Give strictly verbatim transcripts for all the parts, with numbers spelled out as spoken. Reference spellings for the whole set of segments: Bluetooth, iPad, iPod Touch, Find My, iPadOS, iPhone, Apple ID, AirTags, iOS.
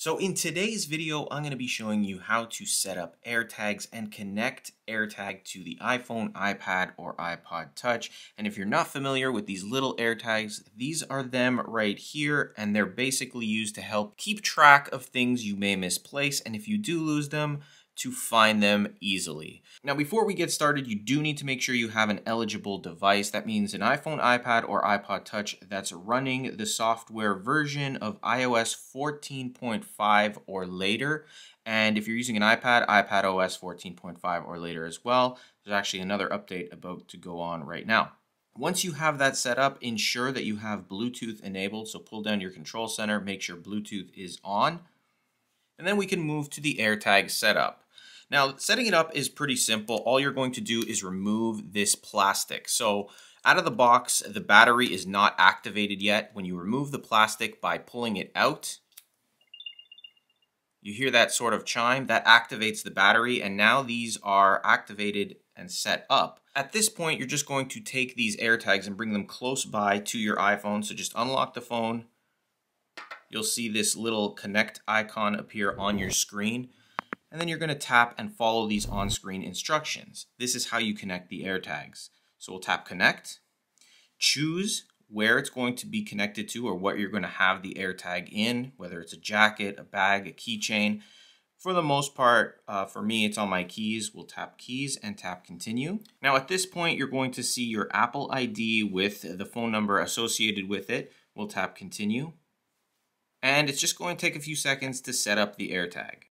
So in today's video, I'm going to be showing you how to set up AirTags and connect AirTag to the iPhone, iPad, or iPod Touch. And if you're not familiar with these little AirTags, these are them right here, and they're basically used to help keep track of things you may misplace, and if you do lose them, to find them easily. Now, before we get started, you do need to make sure you have an eligible device. That means an iPhone, iPad, or iPod Touch that's running the software version of iOS fourteen point five or later. And if you're using an iPad, iPadOS fourteen point five or later as well. There's actually another update about to go on right now. Once you have that set up, ensure that you have Bluetooth enabled. So pull down your control center, make sure Bluetooth is on. And then we can move to the AirTag setup. Now, setting it up is pretty simple. All you're going to do is remove this plastic. So out of the box, the battery is not activated yet. When you remove the plastic by pulling it out, you hear that sort of chime. That activates the battery, and now these are activated and set up. At this point, you're just going to take these AirTags and bring them close by to your iPhone. So just unlock the phone. You'll see this little connect icon appear on your screen. And then you're going to tap and follow these on-screen instructions. This is how you connect the AirTags. So we'll tap connect, choose where it's going to be connected to or what you're going to have the AirTag in, whether it's a jacket, a bag, a keychain. For the most part, uh, for me, it's on my keys. We'll tap keys and tap continue. Now at this point, you're going to see your Apple I D with the phone number associated with it. We'll tap continue. And it's just going to take a few seconds to set up the AirTag.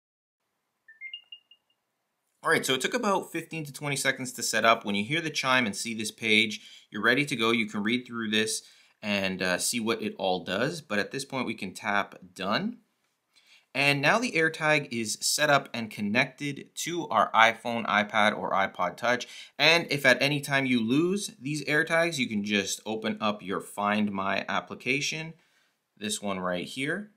All right, so it took about fifteen to twenty seconds to set up. When you hear the chime and see this page, you're ready to go. You can read through this and uh, see what it all does. But at this point, we can tap done. And now the AirTag is set up and connected to our iPhone, iPad, or iPod Touch. And if at any time you lose these AirTags, you can just open up your Find My application, this one right here,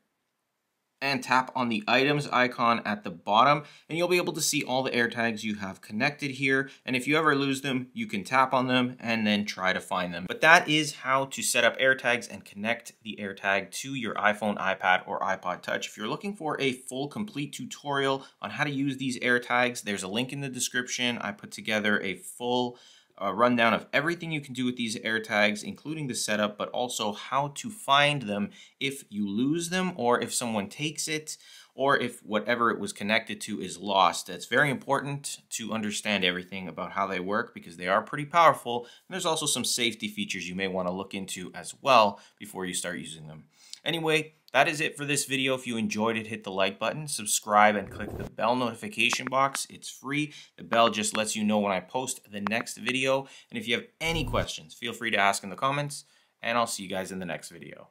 and tap on the items icon at the bottom, and you'll be able to see all the AirTags you have connected here. And if you ever lose them, you can tap on them and then try to find them. But that is how to set up AirTags and connect the AirTag to your iPhone, iPad, or iPod Touch. If you're looking for a full, complete tutorial on how to use these AirTags, there's a link in the description. I put together a full A rundown of everything you can do with these AirTags, including the setup, but also how to find them if you lose them, or if someone takes it, or if whatever it was connected to is lost. That's very important to understand everything about how they work, because they are pretty powerful. And there's also some safety features you may want to look into as well before you start using them. Anyway, that is it for this video. If you enjoyed it, hit the like button, subscribe, and click the bell notification box. It's free. The bell just lets you know when I post the next video. And if you have any questions, feel free to ask in the comments, and I'll see you guys in the next video.